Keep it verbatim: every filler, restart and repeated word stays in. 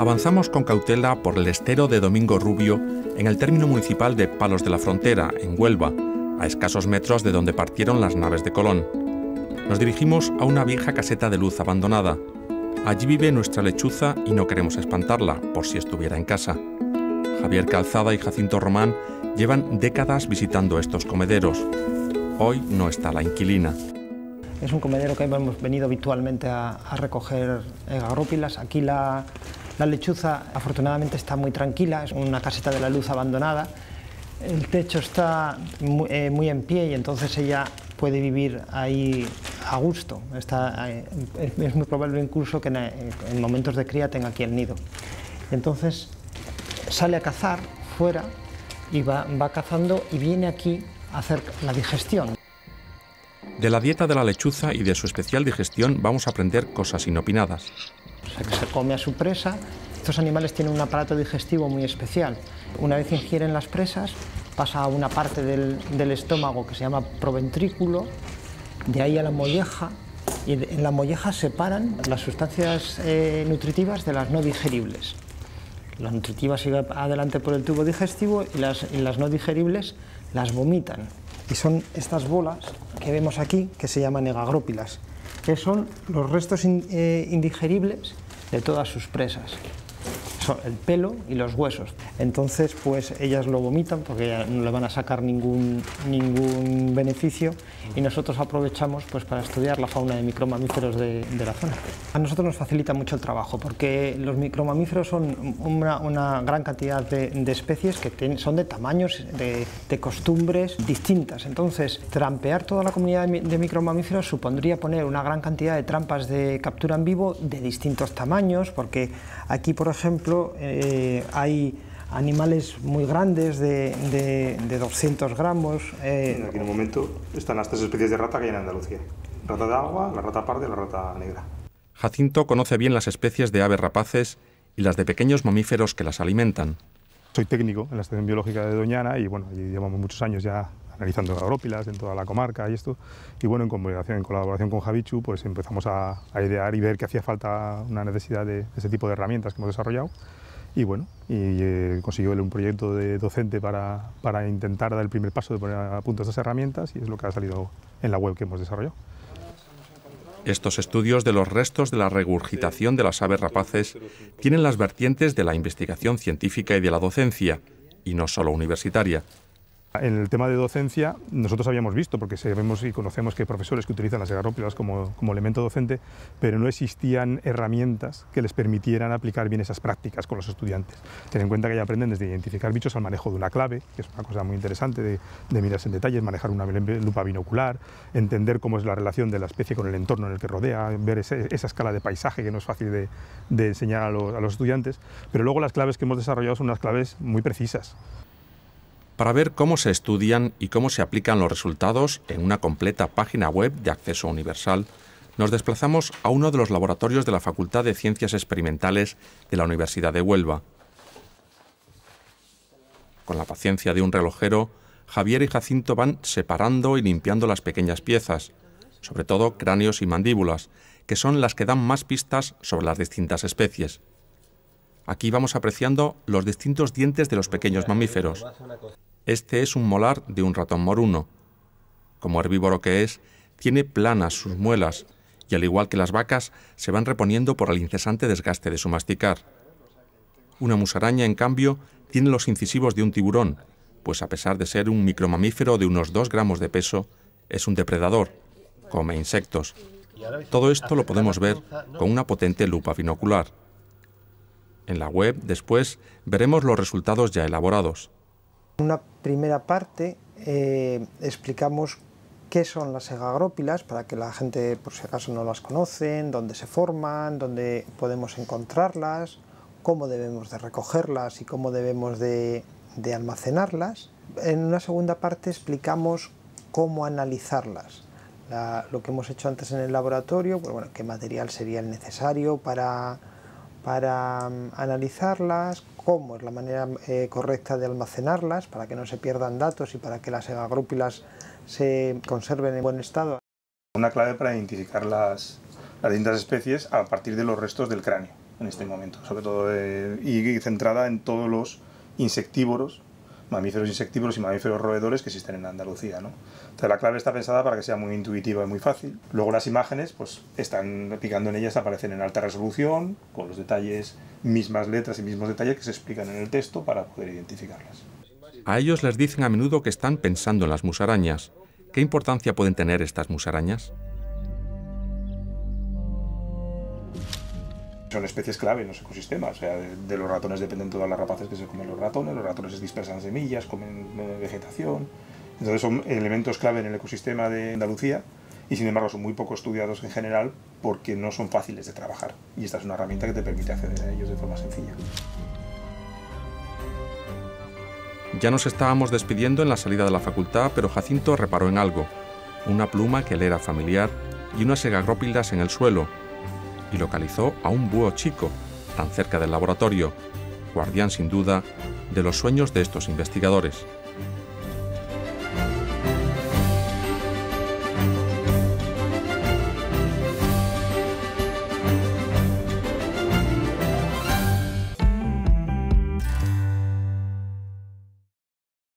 avanzamos con cautela por el estero de Domingo Rubio en el término municipal de Palos de la Frontera, en Huelva, a escasos metros de donde partieron las naves de Colón. Nos dirigimos a una vieja caseta de luz abandonada. Allí vive nuestra lechuza y no queremos espantarla, por si estuviera en casa. Javier Calzada y Jacinto Román llevan décadas visitando estos comederos. Hoy no está la inquilina. Es un comedero que hemos venido habitualmente a, a recoger egagrópilas. Aquí la, la lechuza afortunadamente está muy tranquila, es una caseta de la luz abandonada. El techo está muy, eh, muy en pie y entonces ella puede vivir ahí a gusto. Está, eh, es muy probable incluso que en, en momentos de cría tenga aquí el nido. Entonces sale a cazar fuera y va, va cazando y viene aquí a hacer la digestión. De la dieta de la lechuza y de su especial digestión vamos a aprender cosas inopinadas. O sea, que se come a su presa. Estos animales tienen un aparato digestivo muy especial. Una vez ingieren las presas, pasa a una parte del, del estómago que se llama proventrículo, de ahí a la molleja, y en la molleja separan las sustancias eh, nutritivas de las no digeribles. Las nutritivas se van adelante por el tubo digestivo y las, y las no digeribles las vomitan. Y son estas bolas que vemos aquí, que se llaman egagrópilas, que son los restos in, eh, indigeribles de todas sus presas. Son el pelo y los huesos. Entonces, pues ellas lo vomitan porque no le van a sacar ningún, ningún beneficio, y nosotros aprovechamos pues para estudiar la fauna de micromamíferos de, de la zona. A nosotros nos facilita mucho el trabajo porque los micromamíferos son una, una gran cantidad de, de especies que ten, son de tamaños, de, de costumbres distintas. Entonces, trampear toda la comunidad de, de micromamíferos supondría poner una gran cantidad de trampas de captura en vivo de distintos tamaños, porque aquí, por ejemplo, Eh, hay animales muy grandes de, de, de doscientos gramos. Eh. Aquí en el momento están las tres especies de rata que hay en Andalucía: rata de agua, la rata parda y la rata negra. Jacinto conoce bien las especies de aves rapaces y las de pequeños mamíferos que las alimentan. Soy técnico en la Estación Biológica de Doñana y bueno, allí llevamos muchos años ya analizando egagrópilas en toda la comarca y esto. Y bueno, en combinación, en colaboración con Javichu, pues empezamos a, a idear y ver que hacía falta una necesidad de ese tipo de herramientas que hemos desarrollado. Y bueno, y eh, consiguió un proyecto de docente para, para intentar dar el primer paso de poner a punto estas herramientas, y es lo que ha salido en la web que hemos desarrollado. Estos estudios de los restos de la regurgitación de las aves rapaces tienen las vertientes de la investigación científica y de la docencia, y no solo universitaria. En el tema de docencia, nosotros habíamos visto, porque sabemos y conocemos que hay profesores que utilizan las egagrópilas como, como elemento docente, pero no existían herramientas que les permitieran aplicar bien esas prácticas con los estudiantes. Ten en cuenta que ya aprenden desde identificar bichos al manejo de una clave, que es una cosa muy interesante de, de mirarse en detalles, manejar una lupa binocular, entender cómo es la relación de la especie con el entorno en el que rodea, ver ese, esa escala de paisaje que no es fácil de, de enseñar a los, a los estudiantes, pero luego las claves que hemos desarrollado son unas claves muy precisas. Para ver cómo se estudian y cómo se aplican los resultados en una completa página web de acceso universal, nos desplazamos a uno de los laboratorios de la Facultad de Ciencias Experimentales de la Universidad de Huelva. Con la paciencia de un relojero, Javier y Jacinto van separando y limpiando las pequeñas piezas, sobre todo cráneos y mandíbulas, que son las que dan más pistas sobre las distintas especies. Aquí vamos apreciando los distintos dientes de los pequeños mamíferos. Este es un molar de un ratón moruno. Como herbívoro que es, tiene planas sus muelas y, al igual que las vacas, se van reponiendo por el incesante desgaste de su masticar. Una musaraña, en cambio, tiene los incisivos de un tiburón, pues a pesar de ser un micromamífero de unos dos gramos de peso, es un depredador, come insectos. Todo esto lo podemos ver con una potente lupa binocular. En la web, después, veremos los resultados ya elaborados. En una primera parte eh, explicamos qué son las egagrópilas, para que la gente, por si acaso no las conocen, dónde se forman, dónde podemos encontrarlas, cómo debemos de recogerlas y cómo debemos de, de almacenarlas. En una segunda parte explicamos cómo analizarlas. La, lo que hemos hecho antes en el laboratorio, pues bueno, qué material sería el necesario para, para analizarlas, cómo es la manera eh, correcta de almacenarlas para que no se pierdan datos y para que las egagrópilas se conserven en buen estado. Una clave para identificar las, las distintas especies a partir de los restos del cráneo. en este momento, sobre todo eh, y centrada en todos los insectívoros, mamíferos insectívoros y mamíferos roedores que existen en Andalucía, ¿no? Entonces la clave está pensada para que sea muy intuitiva y muy fácil. Luego las imágenes, pues están picando en ellas, aparecen en alta resolución, con los detalles, mismas letras y mismos detalles que se explican en el texto para poder identificarlas. A ellos les dicen a menudo que están pensando en las musarañas. ¿Qué importancia pueden tener estas musarañas? Son especies clave en los ecosistemas, o sea, de, de los ratones dependen todas las rapaces que se comen los ratones, los ratones dispersan semillas, comen eh, vegetación, entonces son elementos clave en el ecosistema de Andalucía y sin embargo son muy poco estudiados en general porque no son fáciles de trabajar y esta es una herramienta que te permite acceder a ellos de forma sencilla. Ya nos estábamos despidiendo en la salida de la facultad, pero Jacinto reparó en algo, una pluma que le era familiar y unas egagrópilas en el suelo, y localizó a un búho chico, tan cerca del laboratorio, guardián sin duda de los sueños de estos investigadores.